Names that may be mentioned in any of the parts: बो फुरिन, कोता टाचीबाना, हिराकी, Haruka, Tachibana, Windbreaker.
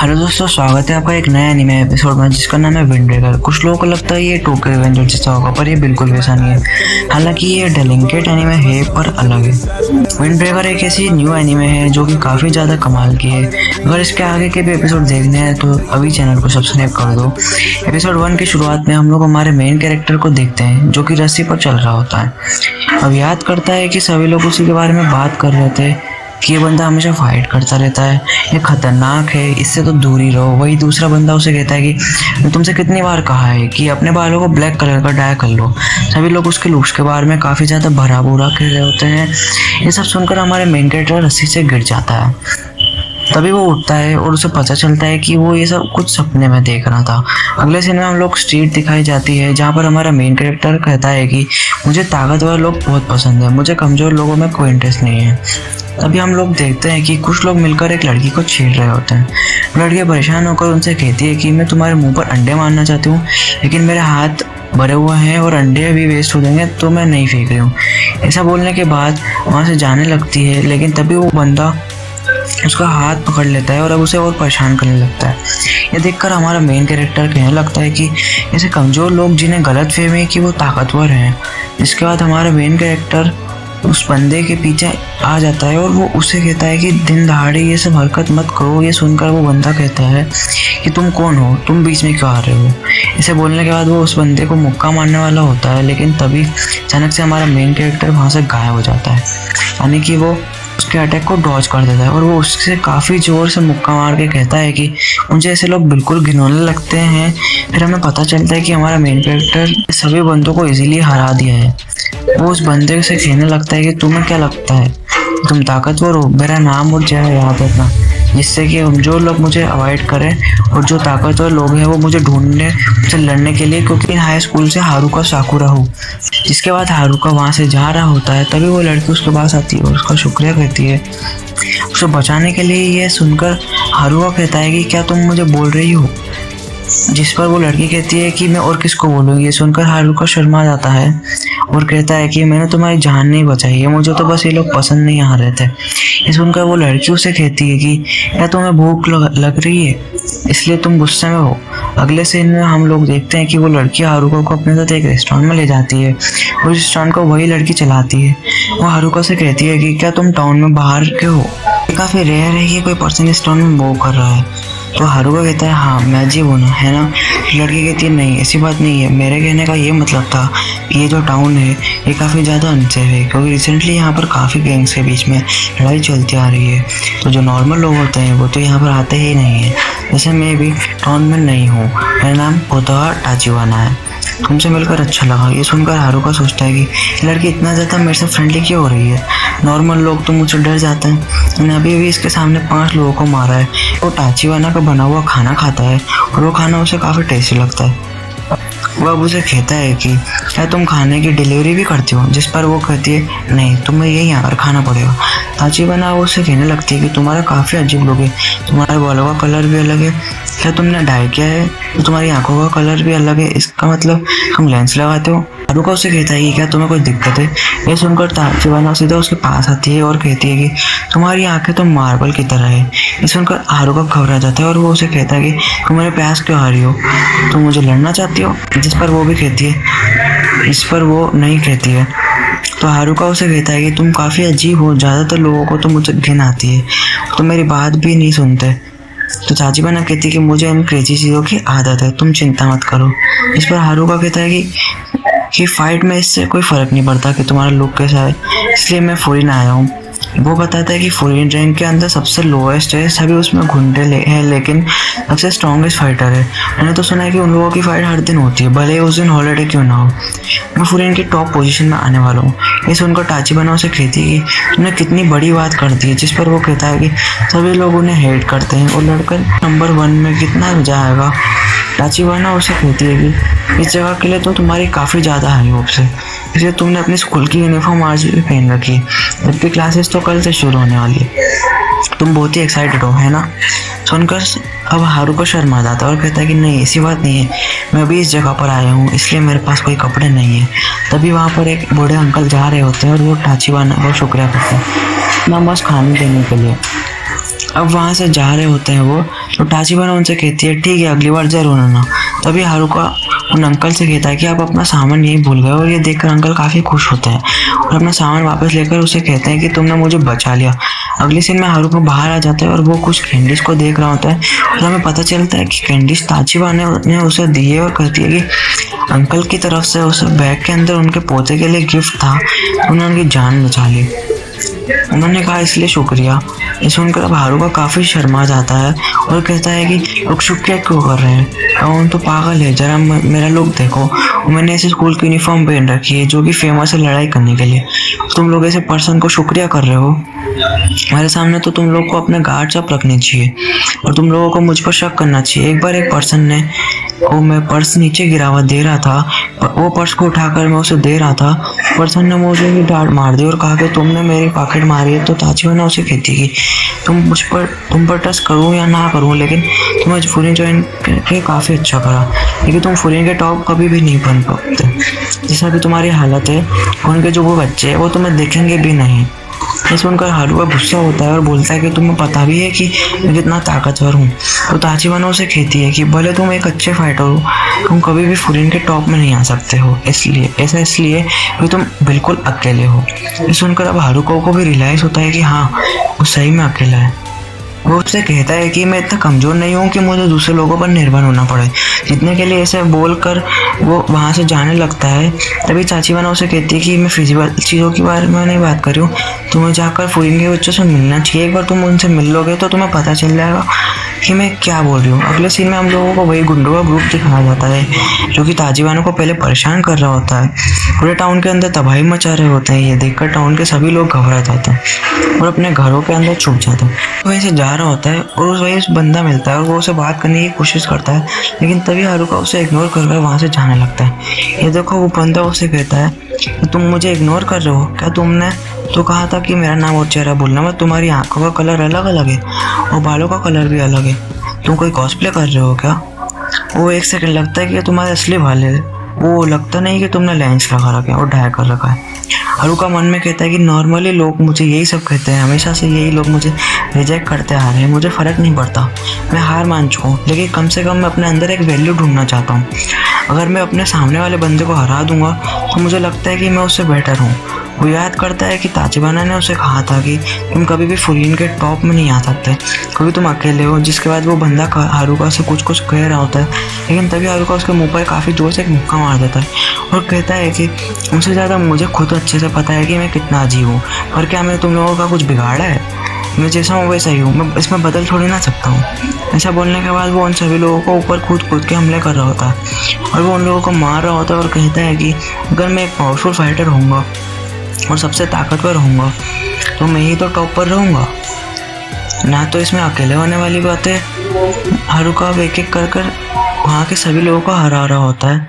Hello दोस्तों, स्वागत है आपका एक नया एनिमे एपिसोड में जिसका नाम है विंडब्रेकर। कुछ लोगों को लगता है ये 2K वेंजर जैसा होगा, पर ये बिल्कुल वैसा नहीं है। हालांकि ये डेलिकेट एनिमे है पर अलग है। विंडब्रेकर एक ऐसी न्यू एनिमे है जो कि काफ़ी ज़्यादा कमाल की है। अगर इसके आगे के भी एपिसोड देखने हैं तो अभी चैनल को सब्सक्राइब कर दो। एपिसोड 1 की शुरुआत में हम लोग हमारे मेन कैरेक्टर को देखते हैं जो कि रस्सी पर चल रहा होता है। अब याद करता है कि सभी लोग उसी के बारे में बात कर रहे थे कि ये बंदा हमेशा फाइट करता रहता है, ये खतरनाक है, इससे तो दूर ही रहो। वही दूसरा बंदा उसे कहता है कि तुमसे कितनी बार कहा है कि अपने बालों को ब्लैक कलर का डाई कर लो। सभी लोग उसके लुक्स के बारे में काफ़ी ज़्यादा भरा बुरा कर रहे होते हैं। ये सब सुनकर हमारे मेन कैरेक्टर रस्सी से गिर जाता है। तभी वो उठता है और उसे पता चलता है कि वो ये सब कुछ सपने में देख रहा था। अगले सीन में हम लोग स्ट्रीट दिखाई जाती है जहाँ पर हमारा मेन कैरेक्टर कहता है कि मुझे ताकतवर लोग बहुत पसंद है, मुझे कमज़ोर लोगों में कोई इंटरेस्ट नहीं है। तभी हम लोग देखते हैं कि कुछ लोग मिलकर एक लड़की को छेड़ रहे होते हैं। लड़की परेशान होकर उनसे कहती है कि मैं तुम्हारे मुंह पर अंडे मारना चाहती हूँ, लेकिन मेरे हाथ भरे हुए हैं और अंडे भी वेस्ट हो जाएंगे तो मैं नहीं फेंक रही हूँ। ऐसा बोलने के बाद वहाँ से जाने लगती है, लेकिन तभी वो बंदा उसका हाथ पकड़ लेता है और अब उसे और परेशान करने लगता है। ये देखकर हमारा मेन कैरेक्टर कहने लगता है कि ऐसे कमज़ोर लोग जिन्हें गलत फहमी है कि वो ताकतवर हैं। इसके बाद हमारा मेन कैरेक्टर उस बंदे के पीछे आ जाता है और वो उसे कहता है कि दिन दहाड़े ये सब हरकत मत करो। ये सुनकर वो बंदा कहता है कि तुम कौन हो, तुम बीच में क्यों आ रहे हो। इसे बोलने के बाद वो उस बंदे को मुक्का मारने वाला होता है, लेकिन तभी अचानक से हमारा मेन कैरेक्टर वहाँ से गायब हो जाता है, यानी कि वो उसके अटैक को डॉज कर देता है और वो उससे काफ़ी ज़ोर से मुक्का मार के कहता है कि मुझे ऐसे लोग बिल्कुल घिनौने लगते हैं। फिर हमें पता चलता है कि हमारा मेन कैरेक्टर सभी बंदों को ईजिली हरा दिया है। वो उस बंदे से कहने लगता है कि तुम्हें क्या लगता है, तुम ताकतवर हो, मेरा नाम और जय याद रखना, जिससे कि जो लोग मुझे अवॉइड करें और जो ताकतवर लोग हैं वो मुझे ढूंढने, मुझसे लड़ने के लिए, क्योंकि हाई स्कूल से हारुका साकुरा हो। जिसके बाद हारुका वहाँ से जा रहा होता है, तभी वो लड़की उसके पास आती है और उसका शुक्रिया करती है उसे बचाने के लिए। यह सुनकर हारुका कहता है कि क्या तुम मुझे बोल रही हो, जिस पर वो लड़की कहती है कि मैं और किसको बोलूँगी। ये सुनकर हारुका शर्मा जाता है और कहता है कि मैंने तुम्हारी जान नहीं बचाई है, मुझे तो बस ये लोग पसंद नहीं आ रहे थे। ये सुनकर वो लड़की उसे कहती है कि क्या तुम्हें भूख लग रही है, इसलिए तुम गुस्से में हो। अगले सीन में हम लोग देखते हैं कि वो लड़की हारुका को अपने साथ एक रेस्टोरेंट में ले जाती है और रेस्टोरेंट को वही लड़की चलाती है। वो हारुका से कहती है कि क्या तुम टाउन में बाहर के हो, काफ़ी रेयर है कि कोई पर्सन रेस्टोरेंट में वो कर रहा है। तो हारुका कहता है हाँ मैं जी बोना है ना। लड़की कहती है नहीं ऐसी बात नहीं है, मेरे कहने का ये मतलब था कि ये जो टाउन है ये काफ़ी ज़्यादा अनसेफ है, क्योंकि रिसेंटली यहाँ पर काफ़ी गैंग्स के बीच में लड़ाई चलती आ रही है, तो जो नॉर्मल लोग होते हैं वो तो यहाँ पर आते ही नहीं है। जैसे मैं भी टाउन में नहीं हूँ, मेरा नाम कोता टाचीबाना है, तुमसे मिलकर अच्छा लगा। ये सुनकर हारुका सोचता है कि लड़की इतना ज़्यादा मेरे से फ्रेंडली क्यों हो रही है, नॉर्मल लोग तो मुझसे डर जाते हैं। मैंने अभी भी इसके सामने 5 लोगों को मारा है। वो टाचीबाना का बना हुआ खाना खाता है और वो खाना उसे काफ़ी टेस्टी लगता है। वह अब उसे कहता है कि क्या तुम खाने की डिलीवरी भी करती हो, जिस पर वो कहती है नहीं तुम्हें यहीं आकर खाना पड़ेगा। टाचीबाना उसे कहने लगती है कि तुम्हारा काफ़ी अजीब लोग है, तुम्हारे बालों का कलर भी अलग है, क्या तुमने डाई किया है तो तुम्हारी आंखों का कलर भी अलग है, इसका मतलब तुम लेंस लगाते हो। हारुका उसे कहता है कि क्या तुम्हें कोई दिक्कत है। यह सुनकर टाचीबाना सीधा उसके पास आती है और कहती है कि तुम्हारी आंखें तो मार्बल की तरह है। यह सुनकर हारुका घबरा जाता है और वो उसे कहता है कि तुम मेरे प्यास क्यों आ रही हो, तुम मुझे लड़ना चाहती हो, जिस पर वो भी कहती है इस पर वो नहीं कहती है। तो हारुका उसे कहता है कि तुम काफ़ी अजीब हो, ज़्यादातर लोगों को तो मुझे घिन आती है, तो मेरी बात भी नहीं सुनते। तो टाचीबाना कहती है कि मुझे इन क्रेजी चीज़ों की आदत है, तुम चिंता मत करो। इस पर हारुका कहता है कि फाइट में इससे कोई फ़र्क नहीं पड़ता कि तुम्हारा लुक कैसा है, इसलिए मैं फुरिन आया हूँ। वो बताता है कि फुरिन रैंक के अंदर सबसे लोएस्ट है, सभी उसमें घुंटे हैं, लेकिन सबसे स्ट्रॉन्गेस्ट फाइटर है। मैंने तो सुना है कि उन लोगों की फाइट हर दिन होती है, भले उस दिन हॉलीडे क्यों ना हो। मैं फुरिन की टॉप पोजीशन में आने वाला हूँ। इस उनका टाचीबाना उसे कहती है कि तुमने कितनी बड़ी बात कर दी है, जिस पर वो कहता है कि सभी लोग उन्हें हेट करते हैं और लड़का नंबर 1 में कितना जाएगा। टाचीबाना उसे कहती है कि इस जगह के लिए तो तुम्हारी काफ़ी ज़्यादा हाई होप्स है, इसलिए तुमने अपने स्कूल की यूनिफॉर्म आज भी पहन रखी है, जबकि क्लासेस तो कल से शुरू होने वाली है, तुम बहुत ही एक्साइटेड हो है ना। सुनकर अब हारुका शर्मा जाता है और कहता है कि नहीं ऐसी बात नहीं है, मैं अभी इस जगह पर आया हूँ इसलिए मेरे पास कोई कपड़े नहीं है। तभी वहाँ पर एक बूढ़े अंकल जा रहे होते हैं और वो टाचीबाना को शुक्रिया करते हैं नमस्कार खाने देने के लिए। अब वहाँ से जा रहे होते हैं वो, तो टाचिबाना उनसे कहती है ठीक है अगली बार जरूर आना। तभी हारुका उन अंकल से कहता है कि आप अपना सामान यहीं भूल गए, और ये देखकर अंकल काफ़ी खुश होते हैं और अपना सामान वापस लेकर उसे कहते हैं कि तुमने मुझे बचा लिया। अगले सीन में हारुका बाहर आ जाता है और वो कुछ कैंडिस को देख रहा होता है, और हमें पता चलता है कि कैंडिस ताचिबाना ने उसे दी है और कहती है कि अंकल की तरफ से उस बैग के अंदर उनके पोते के लिए गिफ्ट था, उन्होंने उनकी जान बचा ली। उन्होंने कहा इसलिए शुक्रिया। इस सुनकर अब हारुका काफ़ी शर्मा जाता है और कहता है कि लोग शुक्रिया क्यों कर रहे हैं, कौन तो पागल है, जरा मेरा लुक देखो, मैंने ऐसे स्कूल की यूनिफॉर्म पहन रखी है जो कि फेमस है लड़ाई करने के लिए, तुम लोग ऐसे पर्सन को शुक्रिया कर रहे हो मेरे सामने, तो तुम लोग को अपने गार्ड्स अप रखने चाहिए और तुम लोगों को मुझ पर शक करना चाहिए। एक बार एक पर्सन ने वो मैं पर्स नीचे गिरा हुआ दे रहा था, वो पर्स को उठाकर मैं उसे दे रहा था, पर्सन ने मुझे भी डांट मार दी और कहा कि तुमने मेरी पॉकेट मारी है। तो ताचिबाना उसे कहती कि तुम पर ट्रस्ट करूँ या ना करूँ, लेकिन तुम्हें फुरिन ज्वाइन करके काफ़ी अच्छा करा, लेकिन तुम फुरिन के टॉप कभी भी नहीं बन पाते, जैसा कि तुम्हारी हालत है उनके जो वो बच्चे हैं वो तुम्हें देखेंगे भी नहीं। इस सुनकर हारुका गुस्सा होता है और बोलता है कि तुम्हें पता भी है कि मैं कितना ताकतवर हूँ। तो ताचिबाना उसे कहती है कि भले तुम एक अच्छे फाइटर हो, तुम कभी भी फुरिन के टॉप में नहीं आ सकते हो, इसलिए ऐसा इसलिए कि तुम बिल्कुल अकेले हो। इस सुनकर अब हारुका को भी रियलाइज़ होता है कि हाँ वो सही में अकेला है। वो उससे कहता है कि मैं इतना कमज़ोर नहीं हूँ कि मुझे दूसरे लोगों पर निर्भर होना पड़े जितने के लिए, ऐसे बोलकर वो वहाँ से जाने लगता है। तभी ताचिबाना उसे कहती है कि मैं फिजिकल चीज़ों के बारे में नहीं बात कर रही हूँ, तुम्हें जाकर फुरिन के बच्चों से मिलना चाहिए, एक बार तुम उनसे मिल लोगे तो तुम्हें पता चल जाएगा कि मैं क्या बोल रही हूँ। अगले सीन में हम लोगों को वही गुंडों का ग्रुप दिखाया जाता है जो कि ताचिबाना को पहले परेशान कर रहा होता है, पूरे टाउन के अंदर तबाही मचा रहे होते हैं। ये देखकर टाउन के सभी लोग घबरा जाते हैं और अपने घरों के अंदर छुप जाते हैं। वहीं से जा रहा होता है और वही उस बंदा मिलता है और वो उसे बात करने की कोशिश करता है, लेकिन तभी हारुका उसे इग्नोर कर कर वहाँ से जाने लगता है। ये देखो वो बंदा उसे कहता है तुम मुझे इग्नोर कर रहे हो क्या, तुमने तो कहा था कि मेरा नाम और चेहरा बोलना मत, तुम्हारी आंखों का कलर अलग अलग है और बालों का कलर भी अलग है, तुम कोई कॉस्प्ले कर रहे हो क्या। वो एक सेकंड लगता है कि तुम्हारे असली बाल है, वो लगता नहीं कि तुमने लेंस लगा रखा है और डाई कर रखा है। हारुका मन में कहता है कि नॉर्मली लोग मुझे यही सब कहते हैं, हमेशा से यही लोग मुझे रिजेक्ट करते आ रहे हैं, मुझे फ़र्क नहीं पड़ता, मैं हार मान चुका हूँ, लेकिन कम से कम मैं अपने अंदर एक वैल्यू ढूंढना चाहता हूँ। अगर मैं अपने सामने वाले बंदे को हरा दूँगा तो मुझे लगता है कि मैं उससे बेटर हूँ। वो याद करता है कि ताचिबाना ने उसे कहा था कि तुम कभी भी फुरिन के टॉप में नहीं आ सकते क्योंकि तुम अकेले हो, जिसके बाद वो बंदा हारुका से कुछ कुछ कह रहा होता है, लेकिन तभी हारुका उसके मुंह पर काफ़ी जोर से एक मुक्का मार देता है और कहता है कि उनसे ज़्यादा मुझे खुद अच्छे से पता है कि मैं कितना अजीब हूँ, और क्या मैंने तुम लोगों का कुछ बिगाड़ा है, मैं जैसा हूँ वैसा ही हूँ, मैं इसमें बदल थोड़ी ना सकता हूँ। ऐसा बोलने के बाद वो उन सभी लोगों को ऊपर कूद के हमले कर रहा होता है और वो उन लोगों को मार रहा होता है और कहता है कि अगर मैं एक पावरफुल फाइटर होऊंगा और सबसे ताकतवर रहूँगा तो मैं ही तो टॉप पर रहूँगा ना, तो इसमें अकेले होने वाली बात है। हारुका एक एक कर कर वहाँ के सभी लोगों को हरा रहा होता है।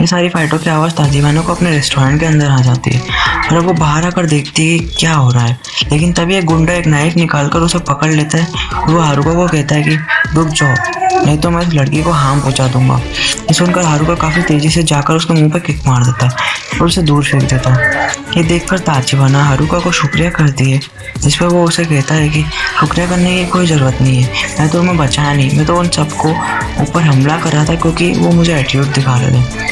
ये सारी फाइटों की आवाज़ ताचिबाना को अपने रेस्टोरेंट के अंदर आ जाती है और वो बाहर आकर देखती है क्या हो रहा है, लेकिन तभी एक गुंडा एक नाइफ निकाल कर उसे पकड़ लेता है और वो हारुका को कहता है कि रुक जाओ नहीं तो मैं उस लड़की को हार्म पहुँचा दूँगा। ये सुनकर हारुका काफ़ी तेज़ी से जाकर उसके मुँह पर किक मार देता है और उसे दूर फेंक देता है। ये देखकर ताचिबाना हारुका को शुक्रिया करती है, जिस पर वो उसे कहता है कि शुक्रिया करने की कोई ज़रूरत नहीं है, मैं तो उन्हें बचाया नहीं, मैं तो उन सबको ऊपर हमला कर रहा था क्योंकि वो मुझे एटीट्यूड दिखा रहे थे।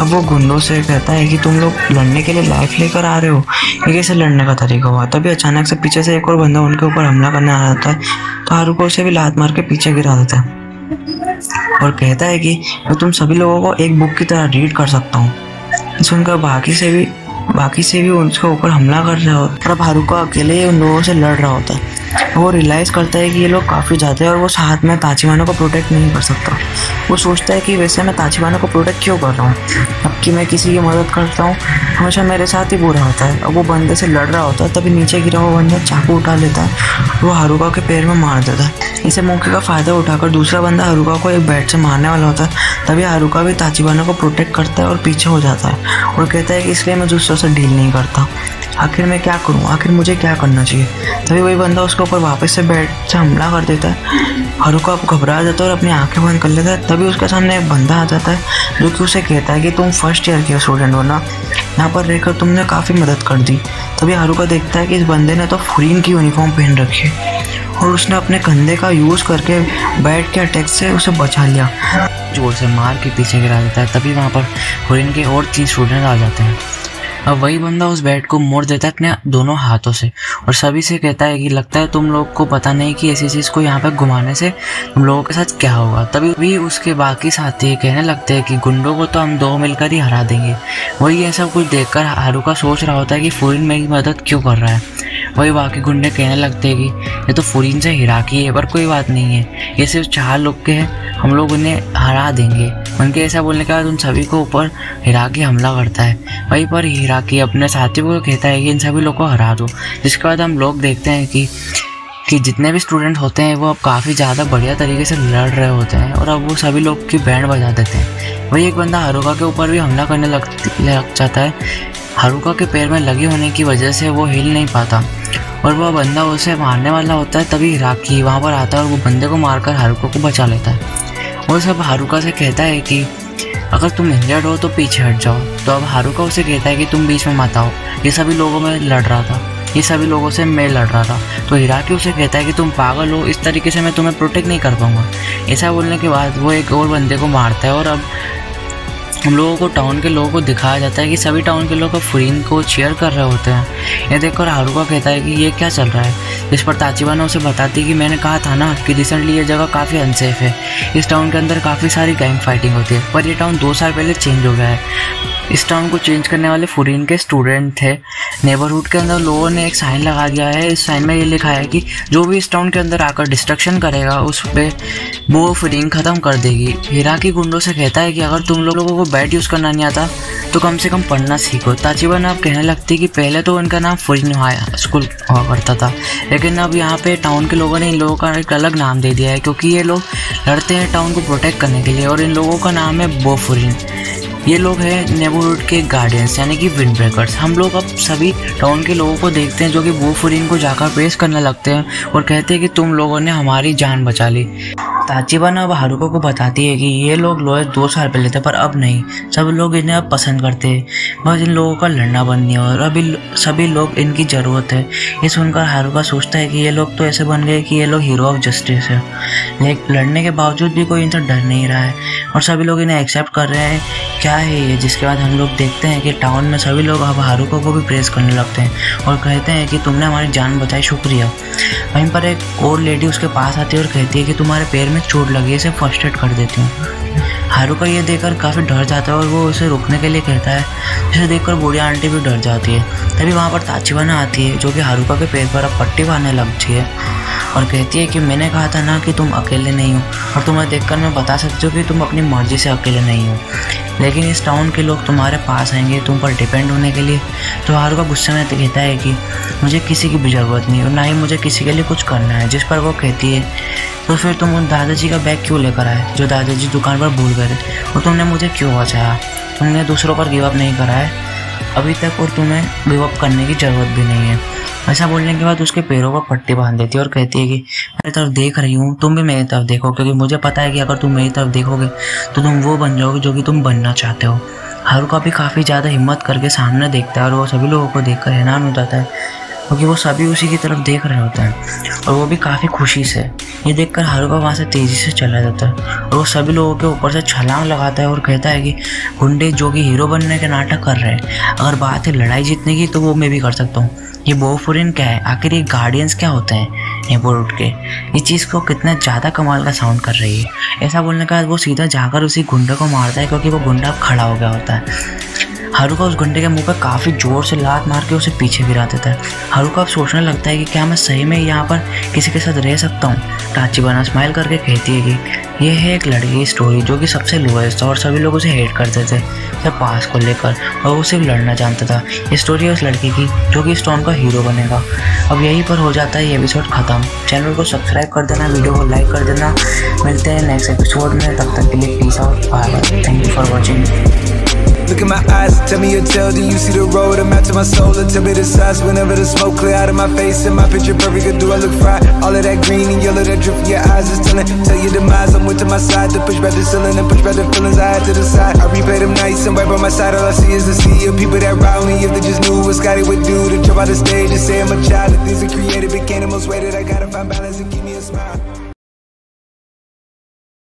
अब वो गुंडों से कहता है कि तुम लोग लड़ने के लिए लाइफ लेकर आ रहे हो, ये कैसे लड़ने का तरीका हुआ। तभी अचानक से पीछे से एक और बंदा उनके ऊपर हमला करने आ रहा था, तो हारुका उसे भी लात मार के पीछे गिरा देता है और कहता है कि मैं तुम सभी लोगों को एक बुक की तरह रीड कर सकता हूँ। सुनकर बाकी से भी उनके ऊपर हमला कर रहा होता है। अब हारुका अकेले उन लोगों से लड़ रहा होता है, वो रियलाइज़ करता है कि ये लोग काफ़ी ज़्यादा है और वो साथ में ताचिबाना को प्रोटेक्ट नहीं कर सकता। वो सोचता है कि वैसे मैं ताचिबाना को प्रोटेक्ट क्यों कर रहा हूँ, अब कि मैं किसी की मदद करता हूँ हमेशा मेरे साथ ही बुरा होता है। अब वो बंदे से लड़ रहा होता है, तभी नीचे गिरा हुआ बंदा चाकू उठा लेता है, वो हारुका के पैर में मार देता है। इसे मौके का फ़ायदा उठाकर दूसरा बंदा हारुका को एक बैट से मारने वाला होता है, तभी हारुका भी ताचिबाना को प्रोटेक्ट करता है और पीछे हो जाता है और कहता है कि इसलिए मैं दूसरों से डील नहीं करता, आखिर मैं क्या करूँ, आखिर मुझे क्या करना चाहिए। तभी वही बंदा उसके ऊपर वापस से बैट से हमला कर देता है। हारुका घबरा जाता है और अपनी आंखें बंद कर लेता है। तभी उसके सामने एक बंदा आ जाता है जो कि उसे कहता है कि तुम फर्स्ट ईयर के स्टूडेंट हो ना, यहाँ पर रहकर तुमने काफ़ी मदद कर दी। तभी हारुका देखता है कि इस बंदे ने तो फुरिन की यूनिफॉर्म पहन रखी है और उसने अपने कंधे का यूज़ करके बैट के अटैक से उसे बचा लिया, जो उसे मार के पीछे गिरा देता है। तभी वहाँ पर हुरिन के और 3 स्टूडेंट आ जाते हैं। अब वही बंदा उस बैट को मोड़ देता है अपने दोनों हाथों से और सभी से कहता है कि लगता है तुम लोग को पता नहीं कि ऐसी चीज़ को यहाँ पर घुमाने से तुम लोगों के साथ क्या होगा। तभी भी उसके बाकी साथी कहने लगते हैं कि गुंडों को तो हम 2 मिलकर ही हरा देंगे। वही ऐसा कुछ देखकर हारुका सोच रहा होता है कि फुरिन मेरी मदद क्यों कर रहा है। वही बाकी गुंडे कहने लगते हैं कि ये तो फुरिन से हिराकी है, पर कोई बात नहीं है, ये सिर्फ 4 लोग के हैं, हम लोग उन्हें हरा देंगे। उनके ऐसा बोलने के बाद उन सभी को ऊपर हिराकी हमला करता है। वहीं पर हिराकी अपने साथियों को कहता है कि इन सभी लोग को हरा दो। जिसके बाद हम लोग देखते हैं कि जितने भी स्टूडेंट होते हैं वो अब काफ़ी ज़्यादा बढ़िया तरीके से लड़ रहे होते हैं और अब वो सभी लोग की बैंड बजा देते हैं। वही एक बंदा हारुका के ऊपर भी हमला करने लग जाता है। हारुका के पैर में लगे होने की वजह से वो हिल नहीं पाता और वह बंदा उसे मारने वाला होता है। तभी हिराकी वहाँ पर आता है और वो बंदे को मारकर हारुका को बचा लेता है। वो सब हारुका से कहता है कि अगर तुम इंजर्ड हो तो पीछे हट जाओ। तो अब हारुका उसे कहता है कि तुम बीच में मत आओ, ये सभी लोगों में लड़ रहा था, ये सभी लोगों से मैं लड़ रहा था। तो हिराकी उसे कहता है कि तुम पागल हो, इस तरीके से मैं तुम्हें प्रोटेक्ट नहीं कर पाऊंगा। ऐसा बोलने के बाद वो एक और बंदे को मारता है और अब हम लोगों को टाउन के लोगों को दिखाया जाता है कि सभी टाउन के लोग फुरिन को चीयर कर रहे होते हैं। ये देखकर हारुका कहता है कि ये क्या चल रहा है। इस पर ताचिबाना उसे बताती है कि मैंने कहा था ना कि रिसेंटली ये जगह काफ़ी अनसेफ है, इस टाउन के अंदर काफ़ी सारी गैंग फाइटिंग होती है, पर ये टाउन 2 साल पहले चेंज हो गया है। इस टाउन को चेंज करने वाले फुरिन के स्टूडेंट थे। नेबरहुड के अंदर लोगों ने एक साइन लगा दिया है। इस साइन में ये लिखा है कि जो भी इस टाउन के अंदर आकर डिस्ट्रक्शन करेगा उस पर वो फुरिन ख़त्म कर देगी। हिराकी गुंडों से कहता है कि अगर तुम लोगों को बैट यूज़ करना नहीं आता तो कम से कम पढ़ना सीखो। ताचिबाना अब कहने लगती कि पहले तो उनका नाम फुरिन स्कूल हुआ करता था, लेकिन अब यहाँ पर टाउन के लोगों ने इन लोगों का एक अलग नाम दे दिया है क्योंकि ये लोग लड़ते हैं टाउन को प्रोटेक्ट करने के लिए और इन लोगों का नाम है बो फुरिन। ये लोग हैं नेबरहुड के गार्डियंस यानी कि विंड ब्रेकर्स। हम लोग अब सभी टाउन के लोगों को देखते हैं जो कि वो फुरिन को जाकर पेश करने लगते हैं और कहते हैं कि तुम लोगों ने हमारी जान बचा ली। ताचिबाना अब हारुका को बताती है कि ये लोग लोहे 2 साल पहले थे, पर अब नहीं, सब लोग इन्हें अब पसंद करते हैं, बस इन लोगों का लड़ना बंद नहीं है और अभी सभी लोग इनकी ज़रूरत है। ये सुनकर हारुका सोचता है कि ये लोग तो ऐसे बन गए कि ये लोग हीरो ऑफ जस्टिस है, लेकिन लड़ने के बावजूद भी कोई इनसे डर नहीं रहा है और सभी लोग इन्हें एक्सेप्ट कर रहे हैं। क्या है ये? जिसके बाद हम लोग देखते हैं कि टाउन में सभी लोग अब हारुका को भी प्रेस करने लगते हैं और कहते हैं कि तुमने हमारी जान बचाई, शुक्रिया। वहीं पर एक और लेडी उसके पास आती है और कहती है कि तुम्हारे पैर में चोट लगी है, इसे फर्स्ट एड कर देती हूँ। हारुका ये देखकर काफ़ी डर जाता है और वो उसे रोकने के लिए कहता है, जिसे देखकर बूढ़ी आंटी भी डर जाती है। तभी वहाँ पर ताचिबाना आती है जो कि हारुका के पैर पर अब पट्टी बांधने लगती है और कहती है कि मैंने कहा था ना कि तुम अकेले नहीं हो और तुम्हें देखकर मैं बता सकती हूँ कि तुम अपनी मर्जी से अकेले नहीं हो, लेकिन इस टाउन के लोग तुम्हारे पास आएंगे तुम पर डिपेंड होने के लिए। तो हारुका गुस्से में कहता है कि मुझे किसी की भी ज़रूरत नहीं और ना ही मुझे किसी के लिए कुछ करना है। जिस पर वो कहती है तो फिर तुम उन दादाजी का बैग क्यों लेकर आए जो दादाजी दुकान पर भूल गए और तुमने मुझे क्यों बचाया? तुमने दूसरों पर गिव अप नहीं करा है अभी तक और तुम्हें गिव अप करने की ज़रूरत भी नहीं है। ऐसा बोलने के बाद उसके पैरों पर पट्टी बांध देती है और कहती है कि मेरी तरफ देख रही हूँ, तुम भी मेरी तरफ देखो, क्योंकि मुझे पता है कि अगर तुम मेरी तरफ देखोगे तो तुम वो बन जाओगे जो कि तुम बनना चाहते हो। हारुका भी काफ़ी ज़्यादा हिम्मत करके सामने देखता है और वो सभी लोगों को देखकर हैरान हो जाता है क्योंकि वो सभी उसी की तरफ देख रहे होते हैं और वो भी काफ़ी खुशी से। ये देखकर हारुका वहाँ से तेज़ी से चला जाता है और वो सभी लोगों के ऊपर से छलांग लगाता है और कहता है कि गुंडे जो कि हीरो बनने के नाटक कर रहे हैं, अगर बात है लड़ाई जीतने की तो वो मैं भी कर सकता हूँ। ये बो फुरिन क्या है? आखिर ये गार्डियंस क्या होते हैं नेबरहुड के? ये चीज़ को कितना ज़्यादा कमाल का साउंड कर रही है। ऐसा बोलने के बाद वो सीधा जाकर उसी गुंडे को मारता है क्योंकि वो गुंडा खड़ा हो गया होता है। हारुका उस गुंडे के मुंह पर काफ़ी ज़ोर से लात मार के उसे पीछे गिरा देता है। हारुका अब सोचने लगता है कि क्या मैं सही में यहाँ पर किसी के साथ रह सकता हूँ। ताचिबाना स्माइल करके कहती है कि यह है एक लड़की की स्टोरी जो कि सबसे लोएस्ट था और सभी लोग उसे हेट करते थे सब पास को लेकर और उसे लड़ना जानता था। ये स्टोरी है उस लड़की की जो कि इस टाउन का हीरो बनेगा। अब यहीं पर हो जाता है ये एपिसोड ख़त्म। चैनल को सब्सक्राइब कर देना, वीडियो को लाइक कर देना। मिलते हैं नेक्स्ट एपिसोड में, तब तक के लिए peace out, bye bye, thank you for watching. Look in my eyes, tell me your tale. Do you see the road? I'm out to my soul, and tell me the size. Whenever the smoke clear out of my face and my picture perfect, or do I look fried? All of that green and yellow that drip from your eyes is telling. Tell your demise, I'm with to my side to push back the ceiling and push back the feelings I had to the side. I replay them nights and right by my side, all I see is the sea of people that ride me. If they just knew what Scotty would do, to jump out the stage and say I'm a child. The things I created became the most way that I gotta find balance and give me a smile.